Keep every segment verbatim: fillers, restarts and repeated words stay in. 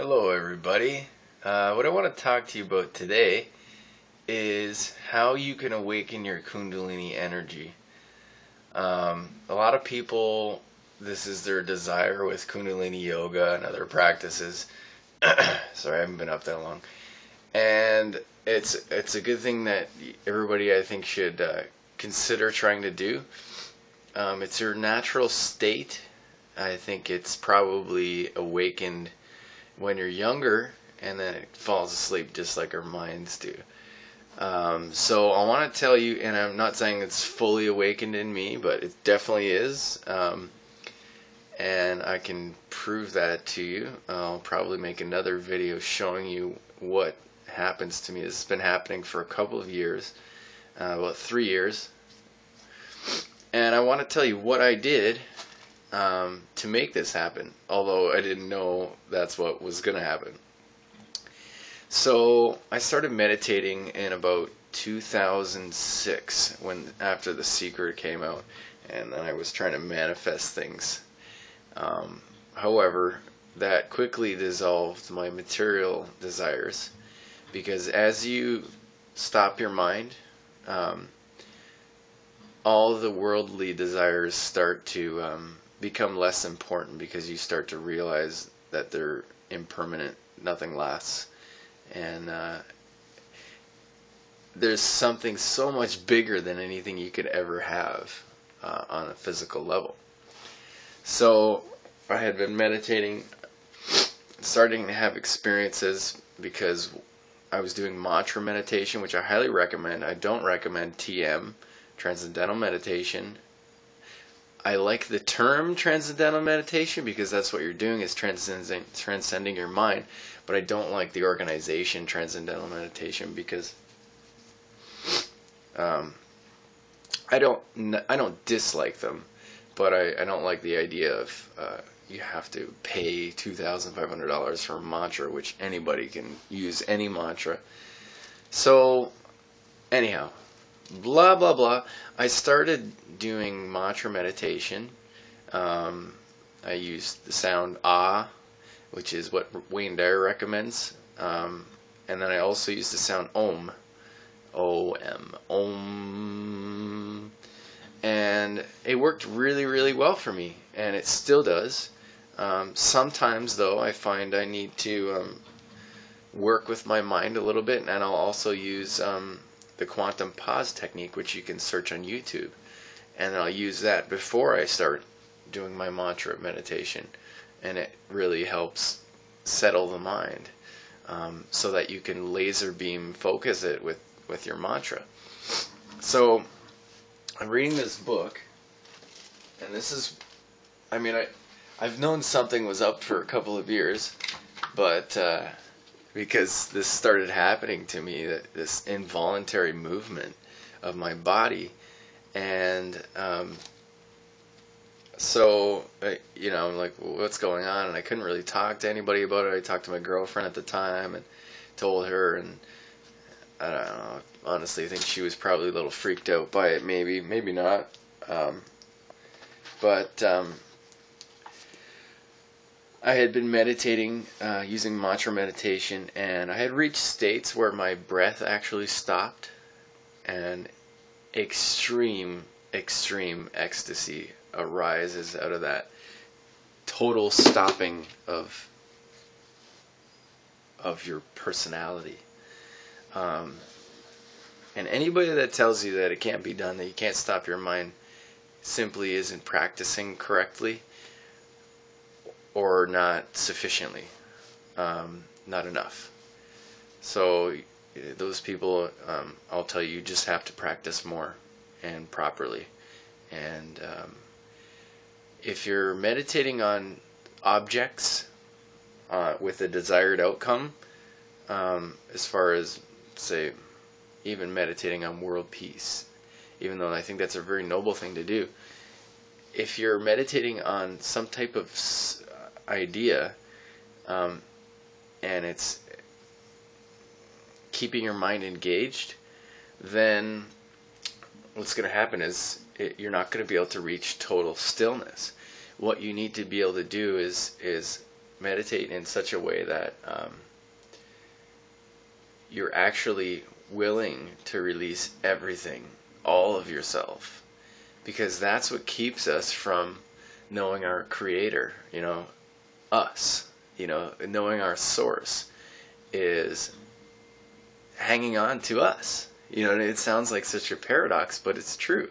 Hello everybody. Uh, what I want to talk to you about today is how you can awaken your Kundalini energy. Um, a lot of people, this is their desire with Kundalini yoga and other practices. Sorry, I haven't been up that long. And it's it's a good thing that everybody, I think, should uh, consider trying to do. Um, it's your natural state. I think it's probably awakened when you're younger, and then it falls asleep just like our minds do. Um, so I want to tell you, and I'm not saying it's fully awakened in me, but it definitely is, um, and I can prove that to you. I'll probably make another video showing you what happens to me. This has been happening for a couple of years, uh, about three years, and I want to tell you what I did um, to make this happen, although I didn't know that's what was going to happen. So I started meditating in about two thousand six, when after The Secret came out, and then I was trying to manifest things. Um, however, that quickly dissolved my material desires, because as you stop your mind, um, all the worldly desires start to um, become less important, because you start to realize that they're impermanent, nothing lasts. And uh, there's something so much bigger than anything you could ever have uh, on a physical level. So I had been meditating, starting to have experiences, because I was doing mantra meditation, which I highly recommend. I don't recommend T M, Transcendental Meditation. I like the term Transcendental Meditation, because that's what you're doing, is transcending, transcending your mind. But I don't like the organization Transcendental Meditation, because um, I don't I don't dislike them, but I, I don't like the idea of uh, you have to pay two thousand five hundred dollars for a mantra, which anybody can use any mantra. So anyhow, blah blah blah, I started doing mantra meditation. um, I used the sound ah, which is what Wayne Dyer recommends, um, and then I also used the sound om, O M, om, and it worked really really well for me, and it still does. Um, sometimes though, I find I need to um, work with my mind a little bit, and I'll also use um, the quantum pause technique, which you can search on YouTube, and I'll use that before I start doing my mantra meditation, and it really helps settle the mind, um, so that you can laser beam focus it with with your mantra. So I'm reading this book, and this is, I mean, I I've known something was up for a couple of years, but uh, because this started happening to me, that this involuntary movement of my body, and um, so I, you know, I'm like, well, what's going on? And I couldn't really talk to anybody about it. I talked to my girlfriend at the time and told her, and I don't know, honestly I think she was probably a little freaked out by it, maybe, maybe not, um, but um, I had been meditating, uh, using mantra meditation, and I had reached states where my breath actually stopped, and extreme, extreme ecstasy arises out of that total stopping of of your personality. Um, and anybody that tells you that it can't be done, that you can't stop your mind, simply isn't practicing correctly, or not sufficiently, um, not enough. So those people, um, I'll tell you, you just have to practice more and properly. And um, if you're meditating on objects uh, with a desired outcome, um, as far as, say, even meditating on world peace, even though I think that's a very noble thing to do, if you're meditating on some type of s idea, um, and it's keeping your mind engaged, then what's going to happen is it, you're not going to be able to reach total stillness. What you need to be able to do is is meditate in such a way that um, you're actually willing to release everything, all of yourself, because that's what keeps us from knowing our creator, you know, us, you know, knowing our source is hanging on to us. You know, it sounds like such a paradox, but it's true.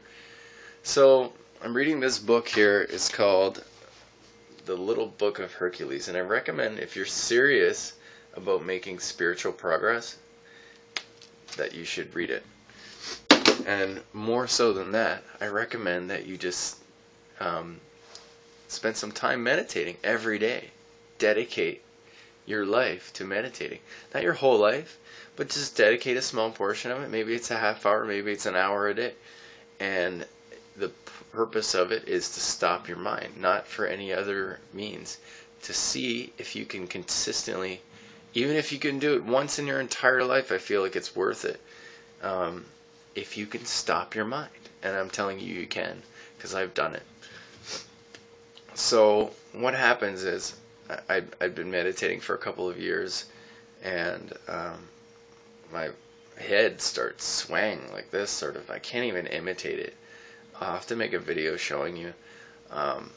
So I'm reading this book here. It's called The Little Book of Hercules, and I recommend, if you're serious about making spiritual progress, that you should read it. And more so than that, I recommend that you just um, spend some time meditating every day. Dedicate your life to meditating. Not your whole life, but just dedicate a small portion of it. Maybe it's a half hour, maybe it's an hour a day. And the purpose of it is to stop your mind, not for any other means. To see if you can consistently, even if you can do it once in your entire life, I feel like it's worth it. Um, if you can stop your mind. And I'm telling you, you can, because I've done it. So what happens is, I'd, I'd been meditating for a couple of years, and um, my head starts swaying like this, sort of. I can't even imitate it. I'll have to make a video showing you. Um,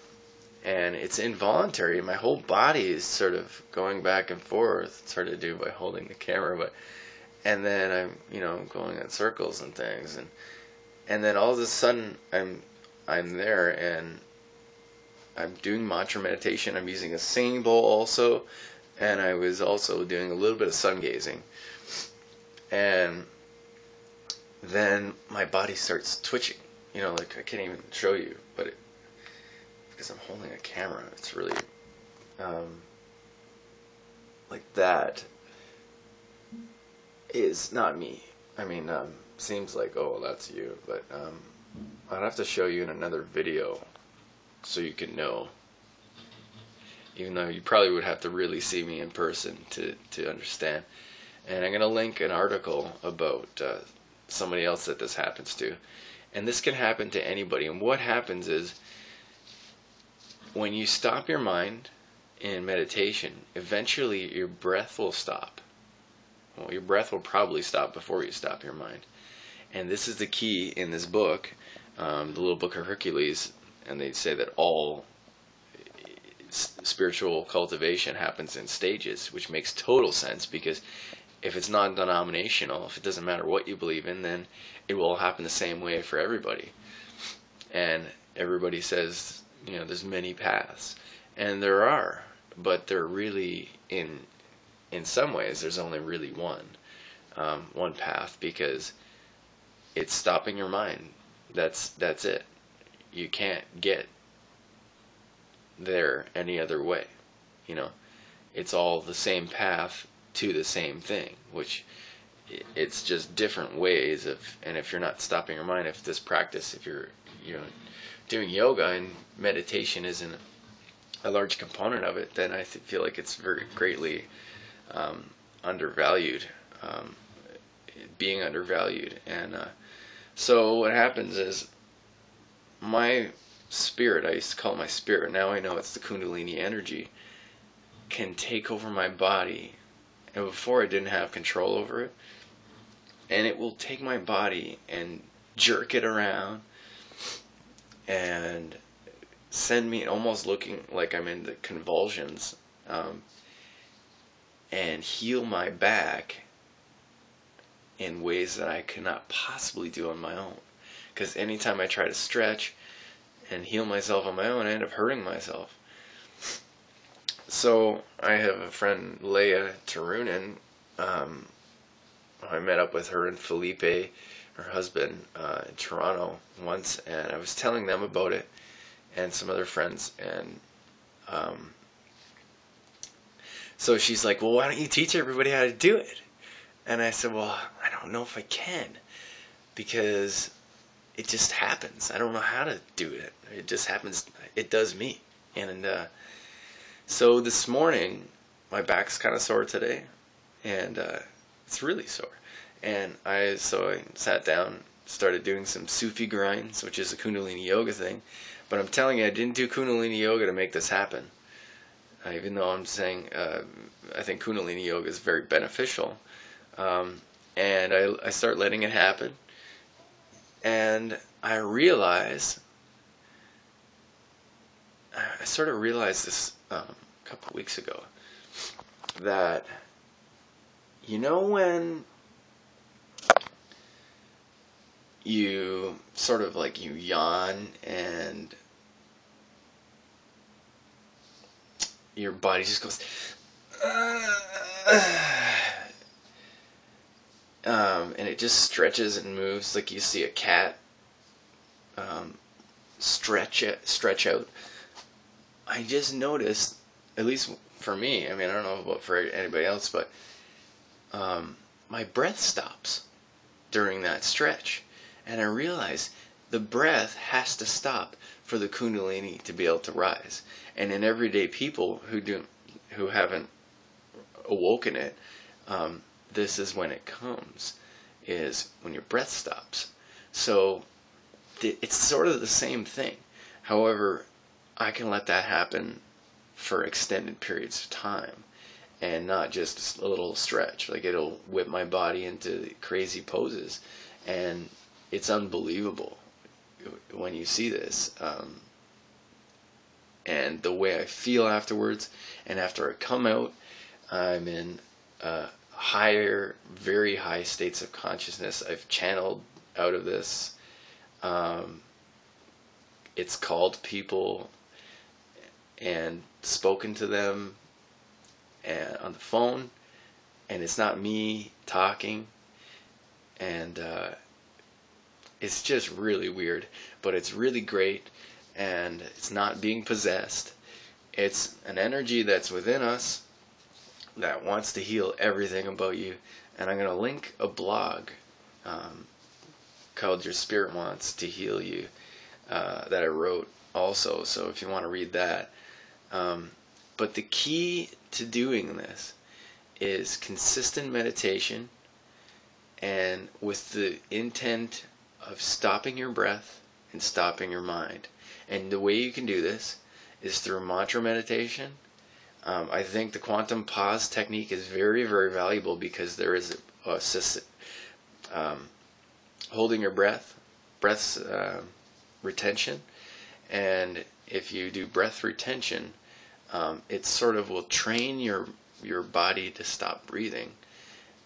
and it's involuntary. My whole body is sort of going back and forth. It's hard to do by holding the camera, but and then I'm, you know, going in circles and things, and and then all of a sudden I'm I'm there, and I'm doing mantra meditation. I'm using a singing bowl also, and I was also doing a little bit of sun gazing. And then my body starts twitching. You know, like I can't even show you, but it, because I'm holding a camera, it's really um, like that is not me. I mean, um, seems like, oh, well, that's you, but um, I'd have to show you in another video, so you can know, even though you probably would have to really see me in person to, to understand. And I'm going to link an article about uh, somebody else that this happens to. And this can happen to anybody. And what happens is, when you stop your mind in meditation, eventually your breath will stop. Well, your breath will probably stop before you stop your mind. And this is the key in this book, um, The Little Book of Hercules. And they say that all spiritual cultivation happens in stages, which makes total sense, because if it's non-denominational, if it doesn't matter what you believe in, then it will happen the same way for everybody. And everybody says, you know, there's many paths, and there are, but they're really, in in some ways, there's only really one, um, one path, because it's stopping your mind. That's that's it. You can't get there any other way, you know. It's all the same path to the same thing, which it's just different ways of. And if you're not stopping your mind, if this practice, if you're you know doing yoga and meditation isn't a large component of it, then I feel like it's very greatly um, undervalued, um, being undervalued, and uh, so what happens is, my spirit, I used to call it my spirit, now I know it's the Kundalini energy, can take over my body. And before I didn't have control over it, and it will take my body and jerk it around and send me almost looking like I'm in the convulsions, um, and heal my back in ways that I could not possibly do on my own. Because anytime I try to stretch and heal myself on my own, I end up hurting myself. So I have a friend, Leia Tarunen. Um, I met up with her and Felipe, her husband, uh, in Toronto once, and I was telling them about it and some other friends. And um, so she's like, well, why don't you teach everybody how to do it? And I said, well, I don't know if I can, because it just happens. I don't know how to do it. It just happens. It does me. And uh, so this morning, my back's kind of sore today, and uh, it's really sore. And I so I sat down, started doing some Sufi grinds, which is a Kundalini yoga thing. But I'm telling you, I didn't do Kundalini yoga to make this happen. even though I'm saying uh, I think Kundalini yoga is very beneficial, um, and I, I start letting it happen, and I realize, I sort of realized this um, a couple weeks ago, that, you know, when you sort of like you yawn and your body just goes, um, and it just stretches and moves, like you see a cat um, stretch it, stretch out. I just noticed, at least for me, I mean, I don't know about for anybody else, but um, my breath stops during that stretch, and I realize the breath has to stop for the Kundalini to be able to rise. And in everyday people who do, who haven't awoken it, um, this is when it comes, is when your breath stops. So th it's sort of the same thing. However, I can let that happen for extended periods of time, and not just a little stretch. Like, it'll whip my body into crazy poses, and it's unbelievable when you see this, um, and the way I feel afterwards. And after I come out, I'm in uh, higher, very high states of consciousness. I've channeled out of this. Um, it's called people and spoken to them and on the phone, and it's not me talking, and uh, it's just really weird, but it's really great, and it's not being possessed. It's an energy that's within us that wants to heal everything about you. And I'm going to link a blog um, called Your Spirit Wants to Heal You uh, that I wrote also, so if you want to read that. Um, but the key to doing this is consistent meditation, and with the intent of stopping your breath and stopping your mind. And the way you can do this is through mantra meditation. Um, I think the quantum pause technique is very, very valuable, because there is a, a um, holding your breath, breath uh, retention, and if you do breath retention, um, it sort of will train your your body to stop breathing,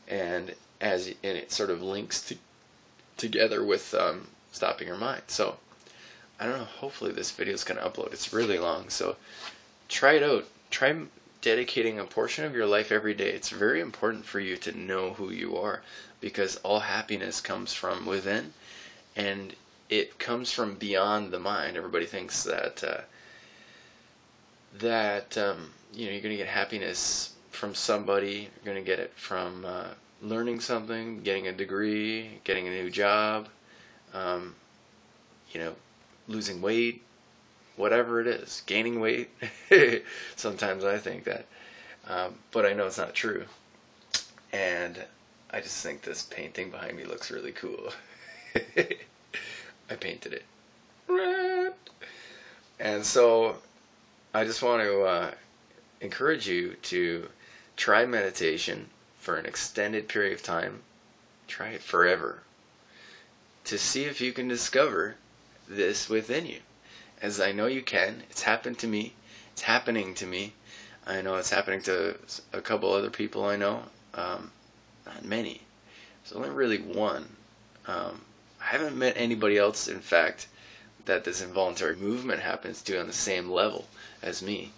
and as and it sort of links to together with um, stopping your mind. So I don't know, hopefully this video is going to upload. It's really long, so try it out. Try dedicating a portion of your life every day. It's very important for you to know who you are, because all happiness comes from within, and it comes from beyond the mind. Everybody thinks that uh, that um, you know, you're going to get happiness from somebody. You're going to get it from uh, learning something, getting a degree, getting a new job, um, you know, losing weight, whatever it is, gaining weight. Sometimes I think that, um, but I know it's not true. And I just think this painting behind me looks really cool. I painted it. And so I just want to uh, encourage you to try meditation for an extended period of time. Try it forever, to see if you can discover this within you, as I know you can. It's happened to me. It's happening to me. I know it's happening to a couple other people I know. Um, not many. There's only really one. Um, I haven't met anybody else, in fact, that this involuntary movement happens to on the same level as me.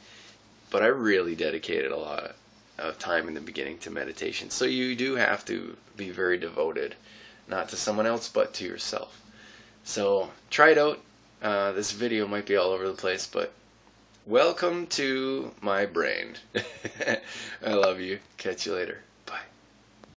But I really dedicated a lot of of time in the beginning to meditation. So you do have to be very devoted, not to someone else, but to yourself. So try it out. Uh, this video might be all over the place, but welcome to my brain. I love you. Catch you later.